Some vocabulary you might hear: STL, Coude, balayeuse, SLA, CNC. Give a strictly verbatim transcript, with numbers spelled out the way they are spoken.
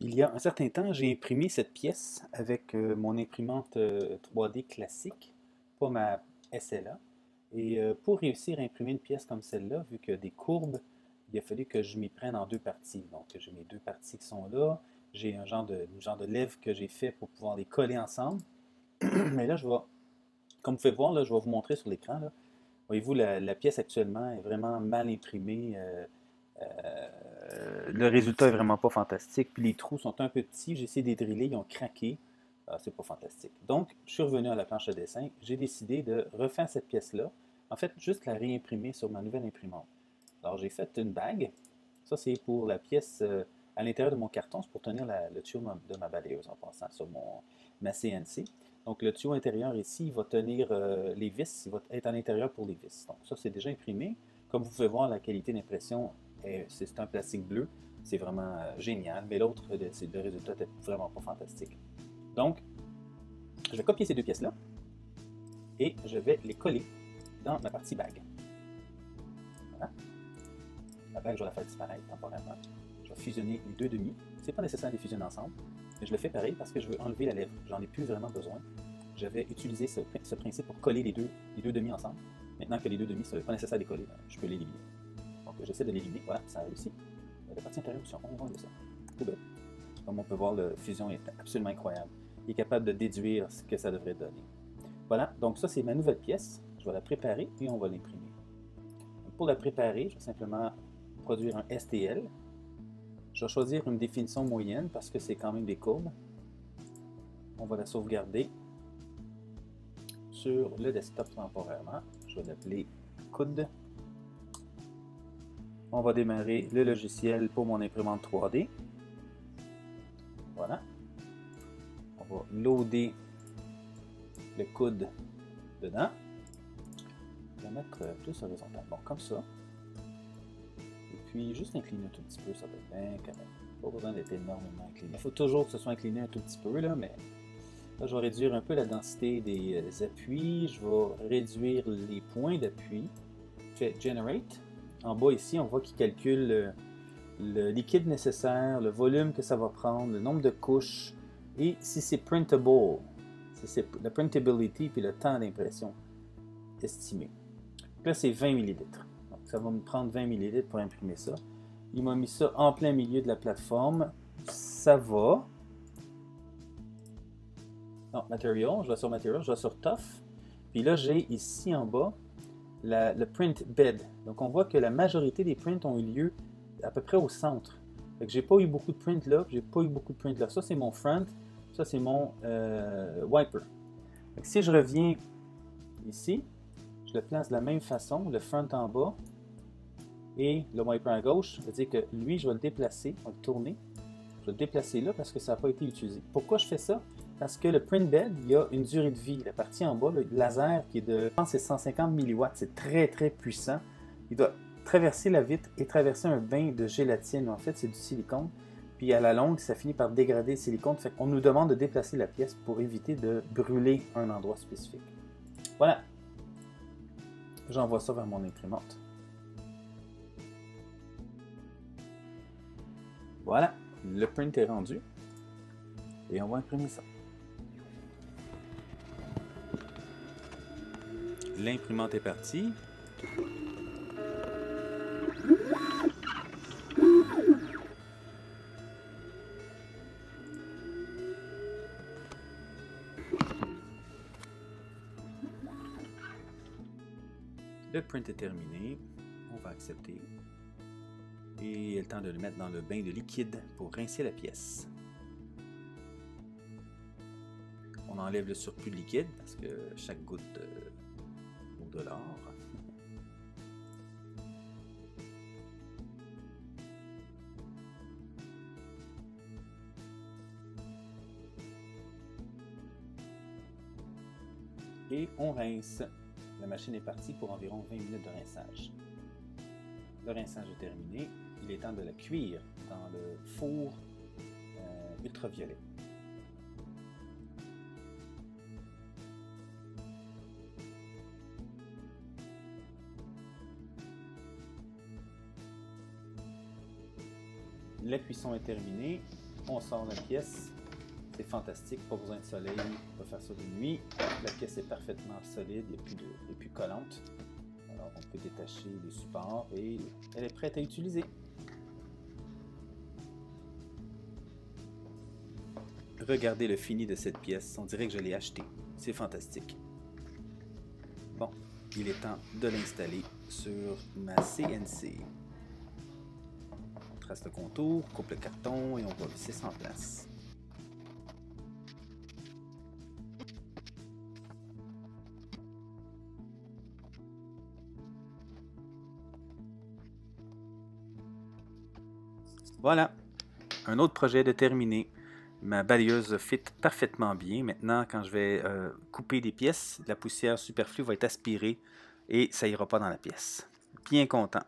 Il y a un certain temps, j'ai imprimé cette pièce avec euh, mon imprimante euh, trois D classique, pas ma S L A. Et euh, pour réussir à imprimer une pièce comme celle-là, vu que des courbes, il a fallu que je m'y prenne en deux parties. Donc j'ai mes deux parties qui sont là. J'ai un genre de, genre de lèvres que j'ai fait pour pouvoir les coller ensemble. Mais là, je vais, comme vous pouvez voir, là, je vais vous montrer sur l'écran. Voyez-vous, la, la pièce actuellement est vraiment mal imprimée. Euh, Euh, le résultat est vraiment pas fantastique. Puis les trous sont un peu petits. J'ai essayé de les driller, ils ont craqué. Ah, c'est pas fantastique. Donc, je suis revenu à la planche à dessin. J'ai décidé de refaire cette pièce-là. En fait, juste la réimprimer sur ma nouvelle imprimante. Alors, j'ai fait une bague. Ça, c'est pour la pièce euh, à l'intérieur de mon carton. C'est pour tenir la, le tuyau de ma balayeuse en passant sur mon, ma C N C. Donc, le tuyau intérieur ici, il va tenir euh, les vis. Il va être à l'intérieur pour les vis. Donc, ça, c'est déjà imprimé. Comme vous pouvez voir, la qualité d'impression... C'est un plastique bleu, c'est vraiment génial, mais l'autre, le résultat n'était vraiment pas fantastique. Donc, je vais copier ces deux pièces-là et je vais les coller dans ma partie bague. Voilà. La bague, je vais la faire disparaître temporairement. Je vais fusionner les deux demi. C'est pas nécessaire de les fusionner ensemble, mais je le fais pareil parce que je veux enlever la lèvre. J'en ai plus vraiment besoin. Je vais utiliser ce, ce principe pour coller les deux, les deux demi ensemble. Maintenant que les deux demi, ce n'est pas nécessaire de les coller, je peux l'éliminer. J'essaie de l'éliminer, voilà, ça a réussi. La partie intérieure aussi, on voit ça. Tout belle. Comme on peut voir, la fusion est absolument incroyable. Il est capable de déduire ce que ça devrait donner. Voilà, donc ça c'est ma nouvelle pièce. Je vais la préparer et on va l'imprimer. Pour la préparer, je vais simplement produire un S T L. Je vais choisir une définition moyenne parce que c'est quand même des courbes. On va la sauvegarder sur le desktop temporairement. Je vais l'appeler Coude. On va démarrer le logiciel pour mon imprimante trois D. Voilà. On va loader le coude dedans. Je vais mettre plus horizontal. Bon, comme ça. Et puis, juste incliner un tout petit peu, ça va être bien quand même. Pas besoin d'être énormément incliné. Il faut toujours que ce soit incliné un tout petit peu, là, mais là, je vais réduire un peu la densité des appuis. Je vais réduire les points d'appui. Je fais « Generate ». En bas ici, on voit qu'il calcule le, le liquide nécessaire, le volume que ça va prendre, le nombre de couches, et si c'est printable, si c'est la printability, puis le temps d'impression estimé. Donc là, c'est vingt millilitres. Donc ça va me prendre vingt millilitres pour imprimer ça. Il m'a mis ça en plein milieu de la plateforme. Ça va. Non, Material, je vais sur Material, je vais sur Tough. Puis là, j'ai ici en bas, La, le print bed. Donc, on voit que la majorité des prints ont eu lieu à peu près au centre. J'ai pas eu beaucoup de prints là, j'ai pas eu beaucoup de prints là. Ça, c'est mon front, ça, c'est mon euh, wiper. Donc, si je reviens ici, je le place de la même façon, le front en bas et le wiper à gauche. C'est-à-dire que lui, je vais le déplacer, on va le tourner. Je vais le déplacer là parce que ça n'a pas été utilisé. Pourquoi je fais ça? Parce que le print bed, il y a une durée de vie. La partie en bas, le laser qui est de cent cinquante milliwatts, c'est très très puissant. Il doit traverser la vitre et traverser un bain de gélatine. En fait, c'est du silicone. Puis à la longue, ça finit par dégrader le silicone. Fait qu'on nous demande de déplacer la pièce pour éviter de brûler un endroit spécifique. Voilà. J'envoie ça vers mon imprimante. Voilà, le print est rendu. Et on va imprimer ça. L'imprimante est partie. Le print est terminé. On va accepter. Et il est le temps de le mettre dans le bain de liquide pour rincer la pièce. On enlève le surplus de liquide parce que chaque goutte euh, de l'or. Et on rince. La machine est partie pour environ vingt minutes de rinçage. Le rinçage est terminé. Il est temps de la cuire dans le four euh, ultraviolet. La cuisson est terminée, on sort la pièce. C'est fantastique, pas besoin de soleil, on va faire ça de nuit. La pièce est parfaitement solide, il n'y a plus de, il n'y a plus collante. Alors on peut détacher les supports et elle est prête à utiliser. Regardez le fini de cette pièce, on dirait que je l'ai achetée. C'est fantastique. Bon, il est temps de l'installer sur ma C N C. On trace le contour, coupe le carton et on va visser ça en place. Voilà, un autre projet de terminé. Ma balayeuse fit parfaitement bien. Maintenant, quand je vais euh, couper des pièces, la poussière superflue va être aspirée et ça ira pas dans la pièce. Bien content.